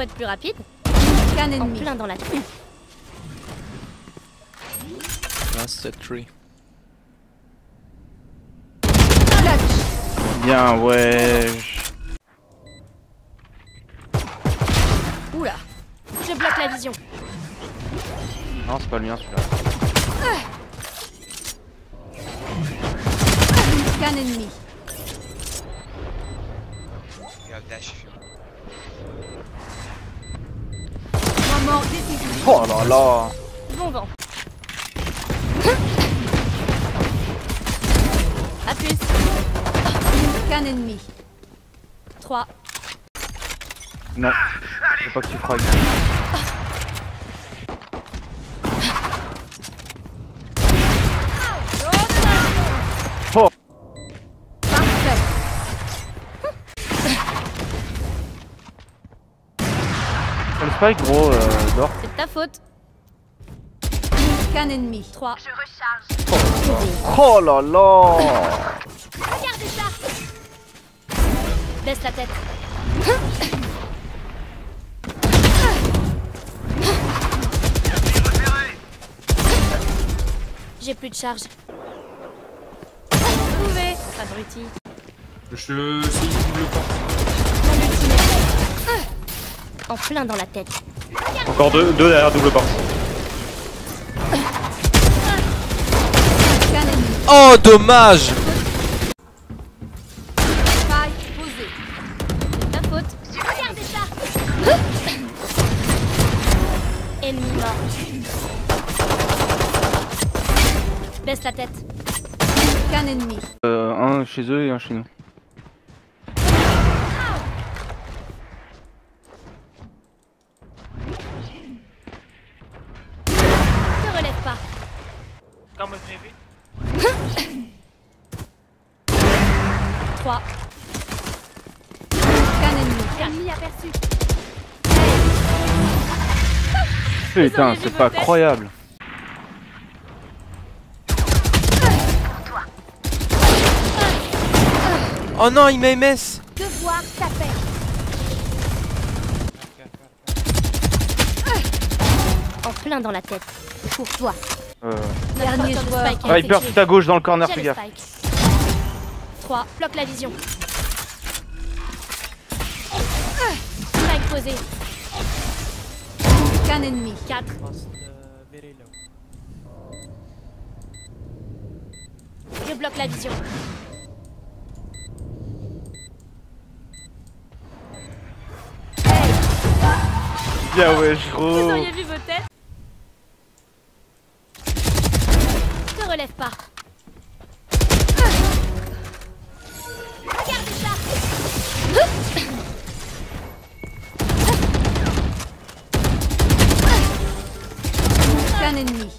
pour être plus rapide. Scan ennemi. En plein dans la tête. Last tree. Bien, ouais. Oula, je bloque la vision. Non, c'est pas le mien celui-là. Scan ennemi. Oh là là. Bon vent. A plus. Scan ennemi. 3. Non, je veux pas que tu fragues. Oh. Le spike gros dort. C'est ta faute. Scan ennemi. 3. Je recharge. Oh là là. Regardez ça. Baisse la tête. J'ai plus de charge. Trouvé. Abruti. Je suis le porte. En plein dans la tête. Encore deux derrière double porte. Oh dommage. Baisse la tête. Qu'un ennemi. Un chez eux et un chez nous. Ne relève pas. Comme prévu. 3. Qu'un ennemi. Ennemi aperçu. Putain, c'est pas croyable. Oh non, il m'a MS. Devoir taper. En plein dans la tête. Pour toi. Dernier joueur. Viper tout à gauche dans le corner, fais gaffe. 3. Bloque la vision. Spike posé. Qu'un ennemi. 4. Je bloque la vision. Bien ouais, je trouve. Vous auriez vu vos têtes. Ne relève pas. Regardez ça. Un ennemi.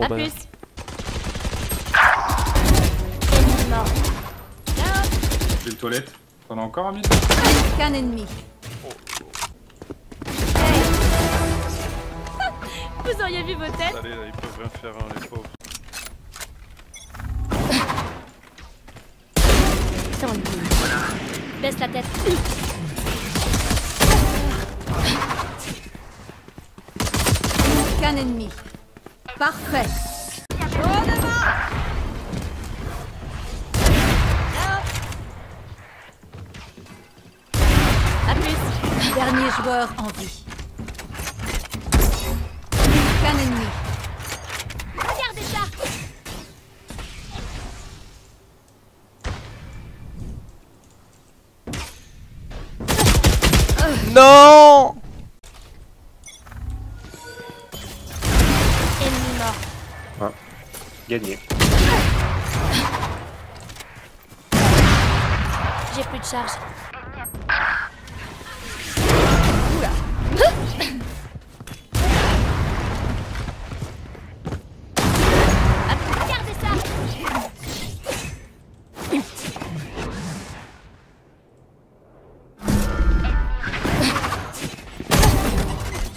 A plus. Ennemi mort. J'ai une toilette. T'en as encore un minute. Qu'un ennemi. Hey. Vous auriez vu vos têtes. Allez, là, ils peuvent rien faire, hein, les pauvres. Tant mieux. Baisse la tête. Qu'un ennemi. Parfait. A plus. Dernier joueur en vie. Qu'un ennemi. Regardez ça. Non. Gagné. J'ai plus de charge. Oula. Regardez ça.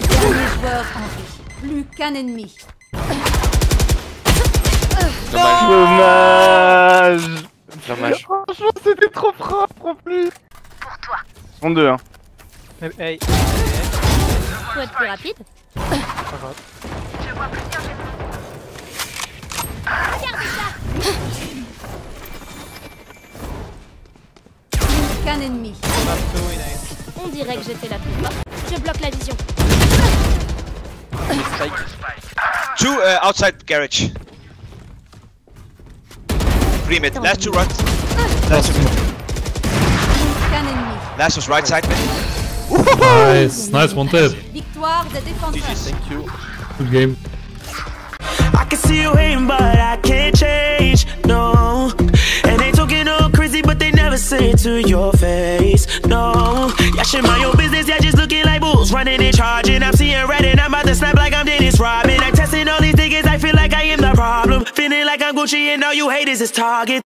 Dernier joueur en vie. Plus qu'un ennemi. Dommage. Dommage. Franchement, c'était trop propre en plus. Pour toi. 32, hein. Hey. Faut être plus rapide. Je vois plusieurs jets. Regardez ça. Qu'un ennemi. On dirait que j'étais la plus forte. Je bloque la vision. Spike. Two outside garage. 3 mid. Last two right. Last two. Last was right side mid. Nice, nice one tip. Victoire de défenseur. Thank you. Good game. I can see you hating, but I can't change. No. And they talking all crazy, but they never say it to your face. No. Yeah, shit, mind your business. Yeah, just looking like bulls running and charging. I'm seeing red and I'm about to snap like I'm Dennis Rodman. I'm testing all these niggas. I feel like I am the problem. Feeling like I'm Gucci and all you haters is Target.